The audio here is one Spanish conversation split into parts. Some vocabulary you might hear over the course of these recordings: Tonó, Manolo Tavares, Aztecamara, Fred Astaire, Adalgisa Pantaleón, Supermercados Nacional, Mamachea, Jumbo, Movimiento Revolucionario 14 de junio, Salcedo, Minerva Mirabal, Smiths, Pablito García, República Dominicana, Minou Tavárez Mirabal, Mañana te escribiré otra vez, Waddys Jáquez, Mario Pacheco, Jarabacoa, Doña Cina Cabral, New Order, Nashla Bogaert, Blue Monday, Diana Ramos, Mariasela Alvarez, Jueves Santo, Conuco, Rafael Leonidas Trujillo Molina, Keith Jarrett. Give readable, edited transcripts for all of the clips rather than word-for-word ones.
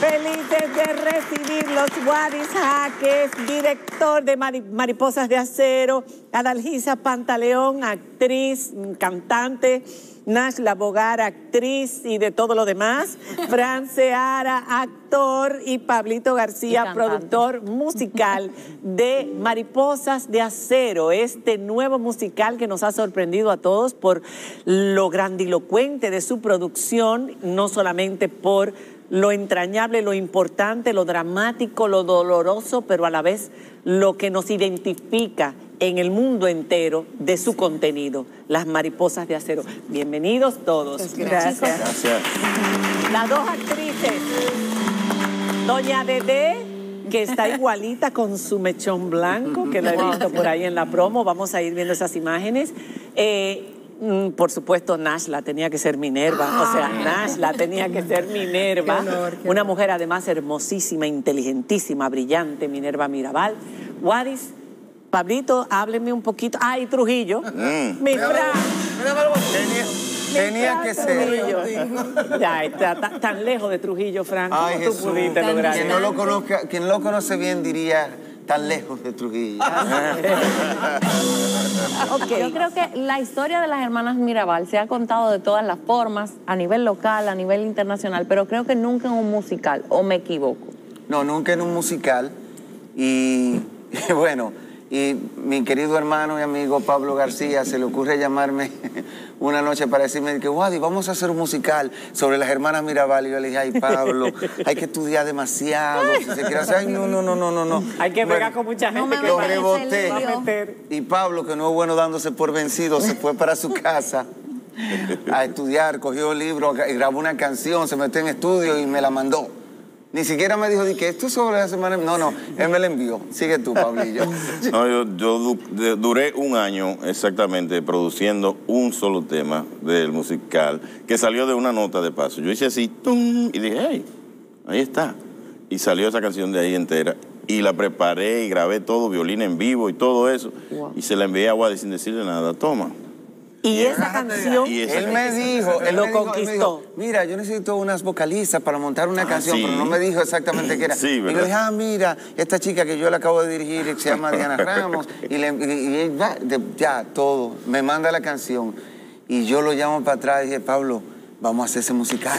Felices de recibir los Waddys Jáquez, director de Mariposas de Acero, Adalgisa Pantaleón, actriz, cantante, Nashla Bogaert, actriz y de todo lo demás, Fran Seara, actor, y Pablito García, productor musical de Mariposas de Acero, este nuevo musical que nos ha sorprendido a todos por lo grandilocuente de su producción, no solamente por lo entrañable, lo importante, lo dramático, lo doloroso, pero a la vez lo que nos identifica en el mundo entero de su contenido, las mariposas de acero. Bienvenidos todos. Gracias. Gracias. Las dos actrices, doña Dedé, que está igualita con su mechón blanco, que lo he visto por ahí en la promo, vamos a ir viendo esas imágenes. Por supuesto, Nashla tenía que ser Minerva, qué honor, qué una mujer además hermosísima, inteligentísima, brillante, Minerva Mirabal. Waddys, Pablito, hábleme un poquito. Ay, Trujillo. Mi Fran. Tenía que ser. Ya, está tan lejos de Trujillo, Fran, ay, como Jesús, tú pudiste lograr. Quien no lo conoce bien diría, tan lejos de Trujillo. Okay. Yo creo que la historia de las hermanas Mirabal se ha contado de todas las formas, a nivel local, a nivel internacional, pero creo que nunca en un musical, ¿o me equivoco? No, nunca en un musical. Y bueno, y mi querido hermano y amigo Pablo García se le ocurre llamarme una noche para decirme que Waddys, vamos a hacer un musical sobre las hermanas Mirabal. Y yo le dije, ay, Pablo, hay que estudiar demasiado. Si se quiere hacer, ay, no. Hay que pegar con mucha gente. Lo reboté. Y Pablo, que no es bueno dándose por vencido, se fue para su casa a estudiar, cogió el libro, grabó una canción, se metió en estudio y me la mandó. Ni siquiera me dijo, que esto es sobre la semana. No, él me lo envió. Sigue tú, Pablillo. No, yo duré un año exactamente produciendo un solo tema del musical que salió de una nota de paso. Yo hice así, ¡tum! Y dije, hey, ahí está. Y salió esa canción de ahí entera. Y la preparé y grabé todo, violín en vivo y todo eso. Wow. Y se la envié a Waddys sin decirle nada. Toma. Y esa canción, él me dijo, mira, yo necesito unas vocalistas para montar una canción, pero no me dijo exactamente qué era. Sí, y yo dije, mira, esta chica que yo la acabo de dirigir, que se llama Diana Ramos, y todo, me manda la canción. Y yo lo llamo para atrás y dije, Pablo, vamos a hacer ese musical.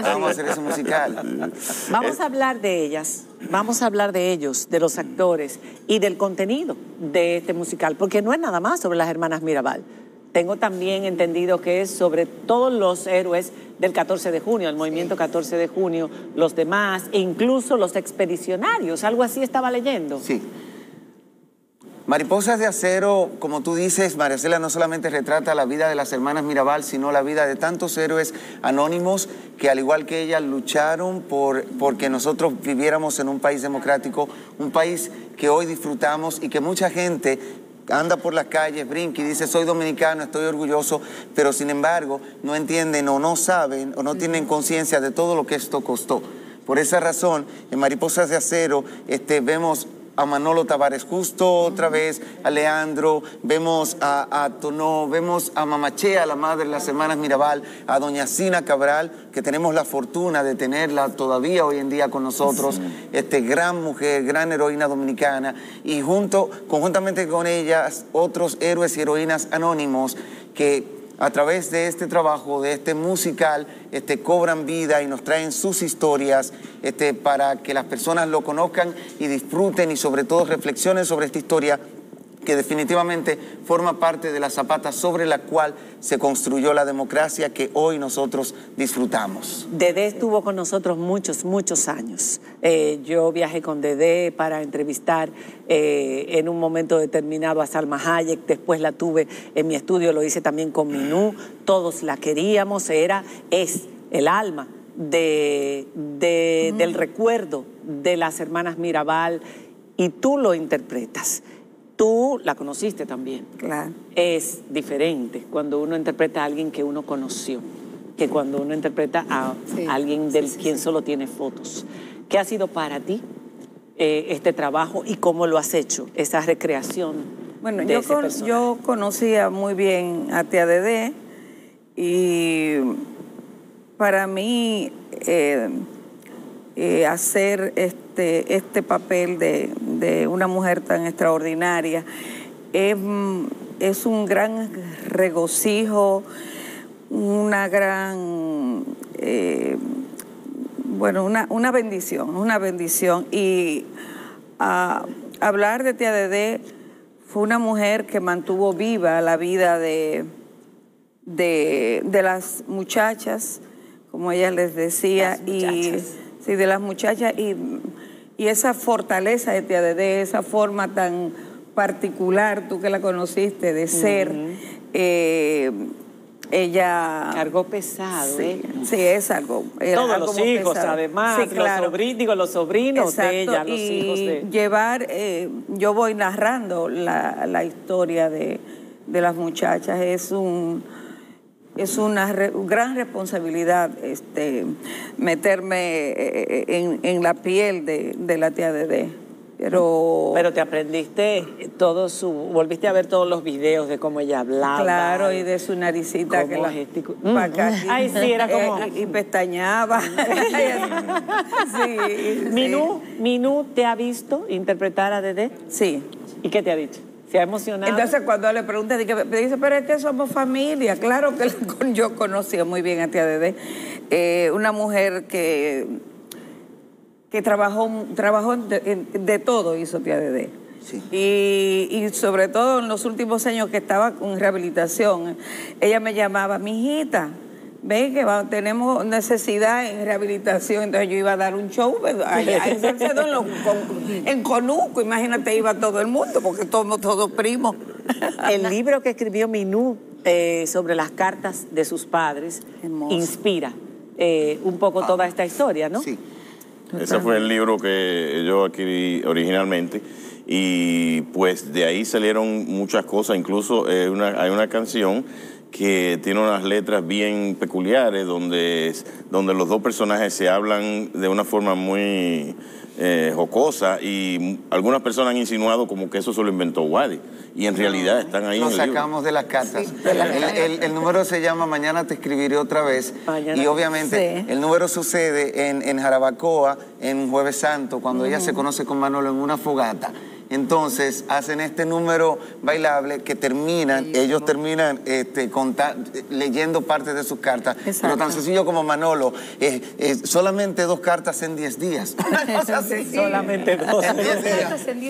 Vamos a hacer ese musical. Vamos a hablar de ellas, vamos a hablar de ellos, de los actores y del contenido de este musical, porque no es nada más sobre las hermanas Mirabal. Tengo también entendido que es sobre todos los héroes del 14 de junio, el movimiento 14 de junio, los demás, e incluso los expedicionarios, algo así estaba leyendo. Sí. Mariposas de Acero, como tú dices, Mariasela, no solamente retrata la vida de las hermanas Mirabal, sino la vida de tantos héroes anónimos que, al igual que ellas, lucharon porque nosotros viviéramos en un país democrático, un país que hoy disfrutamos y que mucha gente anda por las calles, brinca y dice, soy dominicano, estoy orgulloso, pero sin embargo no entienden o no saben o no tienen conciencia de todo lo que esto costó. Por esa razón, en Mariposas de Acero vemos a Manolo Tavares justo otra vez, a Leandro, vemos a Tonó, vemos a Mamachea, la madre de las hermanas Mirabal, a Doña Cina Cabral, que tenemos la fortuna de tenerla todavía hoy en día con nosotros, gran mujer, gran heroína dominicana, y conjuntamente con ellas, otros héroes y heroínas anónimos que a través de este trabajo, de este musical, cobran vida y nos traen sus historias para que las personas lo conozcan y disfruten y sobre todo reflexionen sobre esta historia que definitivamente forma parte de la zapata sobre la cual se construyó la democracia que hoy nosotros disfrutamos. Dedé estuvo con nosotros muchos años. Yo viajé con Dedé para entrevistar en un momento determinado a Salma Hayek, después la tuve en mi estudio, lo hice también con Minou, todos la queríamos, es el alma del recuerdo de las hermanas Mirabal y tú lo interpretas. Tú la conociste también. Claro. Es diferente cuando uno interpreta a alguien que uno conoció, que cuando uno interpreta a alguien del quien solo tiene fotos. ¿Qué ha sido para ti este trabajo y cómo lo has hecho, esa recreación Bueno, yo conocía muy bien a tía Dedé y para mí hacer este papel de una mujer tan extraordinaria es un gran regocijo, una gran... bueno, una bendición. Y hablar de tía Dedé, fue una mujer que mantuvo viva la vida de las muchachas, como ella les decía, y esa fortaleza de tía Dedé, esa forma tan particular, tú que la conociste, de ser... Ella... Cargó pesado, sí, sí, es algo. Todos algo los hijos, pesado. Además, sí, claro. los sobrinos exacto, de ella, los hijos de... Llevar, yo voy narrando la historia de las muchachas, es una gran responsabilidad meterme en la piel de la tía Dedé. Pero te aprendiste todo volviste a ver todos los videos de cómo ella hablaba. Claro, y de su naricita que la ay, sí, era como... y pestañaba. Sí. Minou, ¿te ha visto interpretar a Dedé? Sí. ¿Y qué te ha dicho? ¿Te ha emocionado? Entonces, cuando le pregunta, dice, pero es que somos familia. Claro que yo conocía muy bien a tía Dedé. Una mujer que trabajó de todo, hizo tía Dedé. Sí. Y sobre todo en los últimos años que estaba con rehabilitación, ella me llamaba, mijita, ven que tenemos necesidad en rehabilitación. Entonces yo iba a dar un show allá en Salcedo, en Conuco, imagínate, iba todo el mundo, porque somos todos primos. El libro que escribió Minou sobre las cartas de sus padres inspira un poco toda esta historia, ¿no? Sí. Ese fue el libro que yo adquirí originalmente y pues de ahí salieron muchas cosas, incluso hay una canción que tiene unas letras bien peculiares donde los dos personajes se hablan de una forma muy jocosa y algunas personas han insinuado como que eso se lo inventó Waddys y en realidad están ahí. Nos sacamos de las cartas. Sí, el número se llama Mañana te escribiré otra vez. Mañana, y obviamente el número sucede en Jarabacoa, en Jueves Santo, cuando ella se conoce con Manolo en una fogata. Entonces hacen este número bailable que terminan, ellos terminan leyendo partes de sus cartas. Exacto. Pero tan sencillo como Manolo, solamente 2 cartas en 10 días. Solamente 2. En 10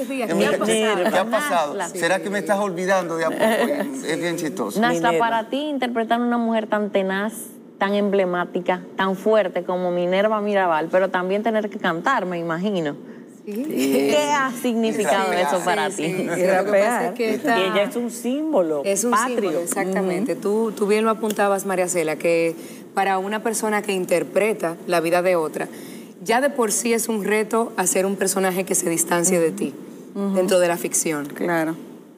días. ¿Qué ha pasado? Nashla. ¿Será que me estás olvidando de a poco? Es bien chistoso. Nashla, para ti interpretar a una mujer tan tenaz, tan emblemática, tan fuerte como Minerva Mirabal, pero también tener que cantar, me imagino. Sí. ¿Qué ha significado eso para ti? Sí. Lo que pasa es que y ella es un símbolo patrio. Símbolo, exactamente. Tú bien lo apuntabas, Mariasela, que para una persona que interpreta la vida de otra, ya de por sí es un reto hacer un personaje que se distancie de ti, dentro de la ficción. Claro.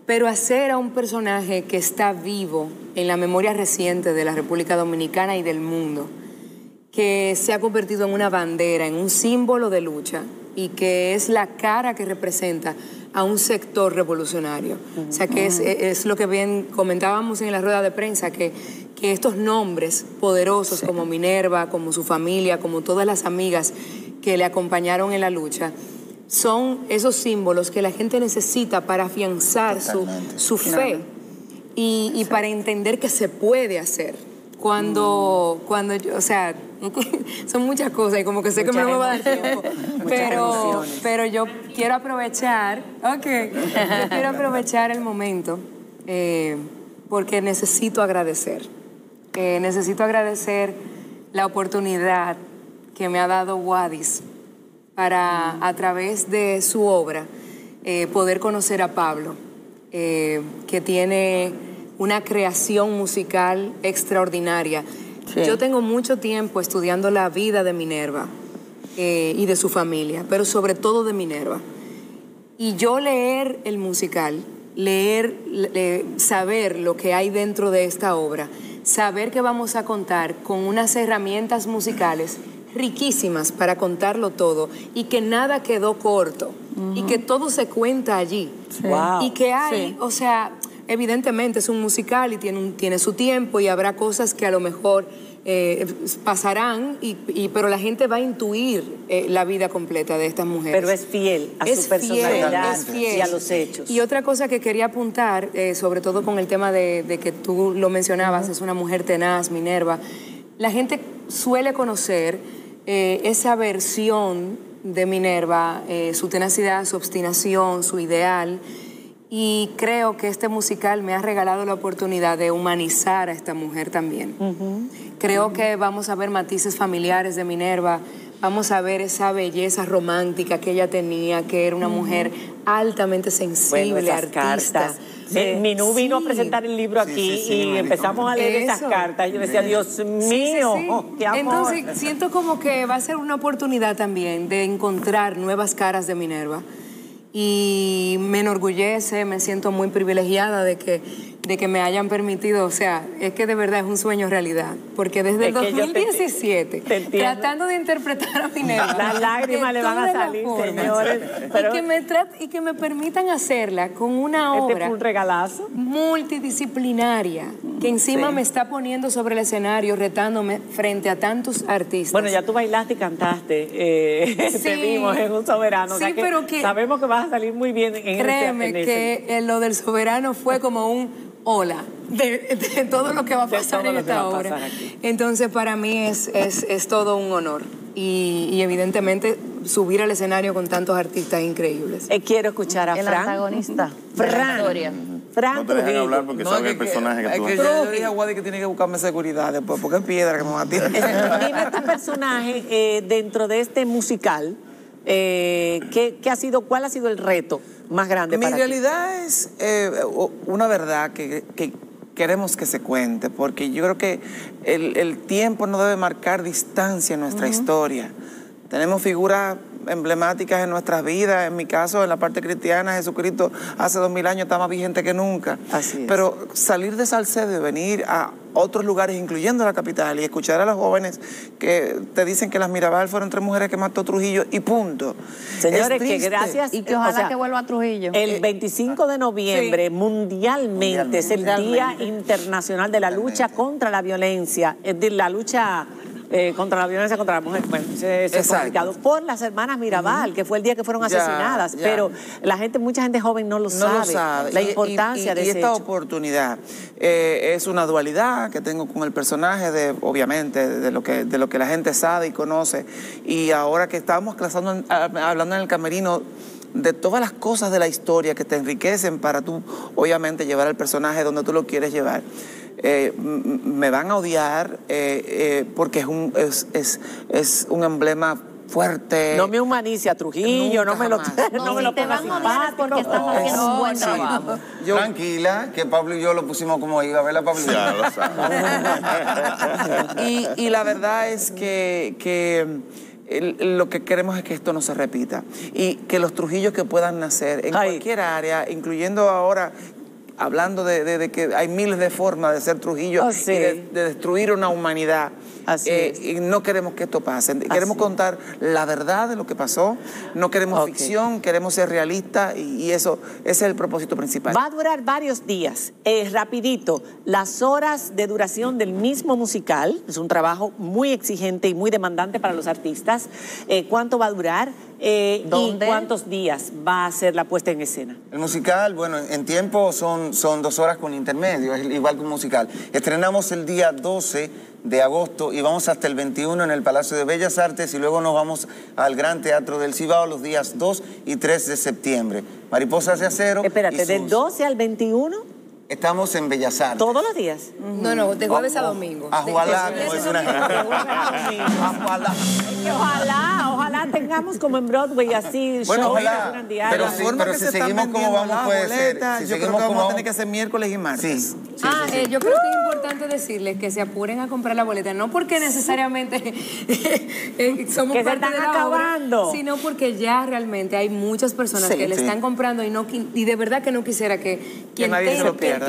Pero hacer a un personaje que está vivo en la memoria reciente de la República Dominicana y del mundo, que se ha convertido en una bandera, en un símbolo de lucha, y que es la cara que representa a un sector revolucionario. O sea, que es lo que bien comentábamos en la rueda de prensa, que estos nombres poderosos como Minerva, como su familia, como todas las amigas que le acompañaron en la lucha, son esos símbolos que la gente necesita para afianzar su fe y para entender que se puede hacer. Cuando yo, o sea, son muchas cosas y como que sé que no me va a dar tiempo, pero yo quiero aprovechar, yo quiero aprovechar el momento porque necesito agradecer la oportunidad que me ha dado Waddys para, a través de su obra, poder conocer a Pablo, que tiene una creación musical extraordinaria. Sí. Yo tengo mucho tiempo estudiando la vida de Minerva y de su familia, pero sobre todo de Minerva. Y yo leer el musical, saber lo que hay dentro de esta obra, saber que vamos a contar con unas herramientas musicales riquísimas para contarlo todo y que nada quedó corto. y que todo se cuenta allí. Sí. Wow. Y que hay, o sea, evidentemente es un musical y tiene su tiempo y habrá cosas que a lo mejor pasarán, pero la gente va a intuir la vida completa de estas mujeres. Pero es fiel a su personalidad y a los hechos. Y otra cosa que quería apuntar, sobre todo con el tema de que tú lo mencionabas, es una mujer tenaz, Minerva. La gente suele conocer esa versión de Minerva, su tenacidad, su obstinación, su ideal. Y creo que este musical me ha regalado la oportunidad de humanizar a esta mujer también. Creo que vamos a ver matices familiares de Minerva, vamos a ver esa belleza romántica que ella tenía, que era una mujer altamente sensible, artista. Minou vino a presentar el libro aquí y empezamos a leer esas cartas. Yo decía, Dios mío, qué amor. Entonces siento como que va a ser una oportunidad también de encontrar nuevas caras de Minerva. Y me enorgullece, me siento muy privilegiada de que me hayan permitido, o sea, es que de verdad es un sueño realidad, porque desde el 2017, tratando de interpretar a Minerva, las lágrimas le van a salir, señores, y que me permitan hacerla con una obra multidisciplinaria, que encima me está poniendo sobre el escenario, retándome frente a tantos artistas. Bueno, ya tú bailaste y cantaste, te vimos en un soberano, o sea que sabemos que vas a salir muy bien en Créeme que lo del soberano fue como un hola de todo lo que va a pasar en esta obra. Entonces para mí es todo un honor y evidentemente subir al escenario con tantos artistas increíbles. Quiero escuchar a Fran. El antagonista. Fran. No te dejan hablar porque sabe el personaje que tú vas. Yo le dije a Waddys que tiene que buscarme seguridad después porque es piedra que me va a tirar. Dime este personaje dentro de este musical. ¿Cuál ha sido el reto más grande para ti? Mi realidad es una verdad que queremos que se cuente, porque yo creo que el tiempo no debe marcar distancia en nuestra historia. Tenemos figuras emblemáticas en nuestras vidas, en mi caso, en la parte cristiana, Jesucristo hace 2000 años está más vigente que nunca. Así es. Pero salir de Salcedo y venir a otros lugares, incluyendo la capital, y escuchar a los jóvenes que te dicen que las Mirabal fueron 3 mujeres que mató Trujillo y punto. Señores, que gracias. Y que ojalá que vuelva a Trujillo. El 25 de noviembre, mundialmente, es el Día Internacional de la Lucha contra la Violencia, es de la lucha contra la violencia contra la mujer. Bueno, es complicado. Por las hermanas Mirabal, que fue el día que fueron asesinadas. Pero la gente, mucha gente joven no lo sabe. La importancia de ese hecho. Y esta oportunidad es una dualidad que tengo con el personaje, obviamente, de lo que la gente sabe y conoce. Y ahora que estamos hablando en el camerino de todas las cosas de la historia que te enriquecen para tú, obviamente, llevar al personaje donde tú lo quieres llevar. Me van a odiar porque es un emblema fuerte. No me humanice a Trujillo, no me lo pongas sin paz porque estás haciendo un buen trabajo. Tranquila, que Pablo y yo lo pusimos como iba, ¿verdad, Pablo? Ya lo sabes. y la verdad es que lo que queremos es que esto no se repita y que los Trujillos que puedan nacer en cualquier área, incluyendo ahora, hablando de que hay miles de formas de ser Trujillo y de destruir una humanidad. Así es. Y no queremos que esto pase. Queremos contar la verdad de lo que pasó. No queremos ficción, queremos ser realistas y eso, ese es el propósito principal. Va a durar varios días. Rapidito, las horas de duración del mismo musical, es un trabajo muy exigente y muy demandante para los artistas. ¿Cuánto va a durar? ¿Y cuántos días va a ser la puesta en escena? El musical, bueno, en tiempo son 2 horas con intermedio, es igual que un musical. Estrenamos el día 12 de agosto y vamos hasta el 21 en el Palacio de Bellas Artes y luego nos vamos al Gran Teatro del Cibao los días 2 y 3 de septiembre. Mariposas de Acero. Espérate, ¿del 12 al 21? Estamos en Bellas Artes. ¿Todos los días? No, de jueves a domingo. Ojalá. Ojalá tengamos como en Broadway así. Bueno, ojalá. Pero si seguimos como vamos, puede ser. Yo creo que vamos a tener que hacer miércoles y martes. Yo creo que es importante decirles que se apuren a comprar la boleta. No porque necesariamente somos parte de la obra, sino porque ya realmente hay muchas personas que le están comprando y de verdad que no quisiera que quien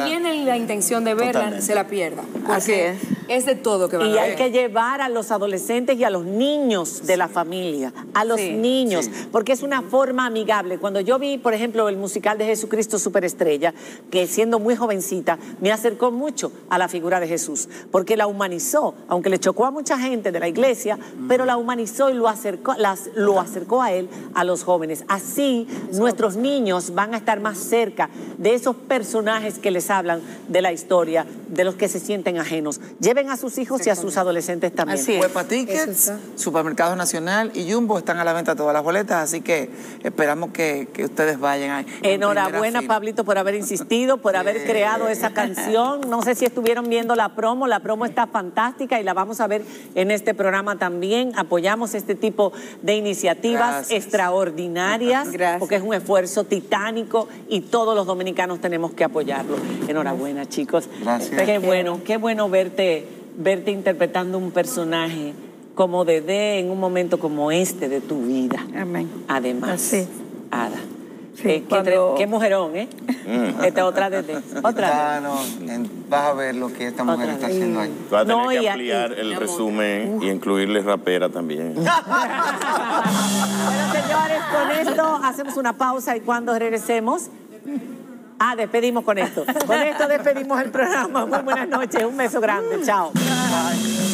tiene la intención de verla se la pierda. Así es. Es de todo que van a ver. Y hay que llevar a los adolescentes y a los niños de la familia, a los niños, porque es una forma amigable. Cuando yo vi, por ejemplo, el musical de Jesucristo Superestrella, que siendo muy jovencita, me acercó mucho a la figura de Jesús, porque la humanizó, aunque le chocó a mucha gente de la iglesia, pero la humanizó y lo acercó a él, a los jóvenes. Así, nuestros niños van a estar más cerca de esos personajes que les hablan de la historia, de los que se sienten ajenos. Lleven a sus hijos y a sus adolescentes también. WEPA Tickets, Supermercados Nacional y Jumbo están a la venta todas las boletas, así que esperamos que ustedes vayan. Enhorabuena, Pablito, por haber insistido, por haber creado esa canción. No sé si estuvieron viendo la promo está fantástica y la vamos a ver en este programa también. Apoyamos este tipo de iniciativas extraordinarias, porque es un esfuerzo titánico y todos los dominicanos tenemos que apoyarlo. Enhorabuena, chicos. Gracias. Qué bueno verte interpretando un personaje como Dedé en un momento como este de tu vida. Amén. Además, Ada. Sí, qué mujerón, ¿eh? Esta otra Dedé. Otra vas a ver lo que esta mujer está haciendo ahí. Vas a tener que ampliar el resumen y incluirle rapera también. Bueno, señores, con esto hacemos una pausa y cuando regresemos... despedimos con esto. Con esto despedimos el programa. Muy buenas noches. Un beso grande. Chao. Bye.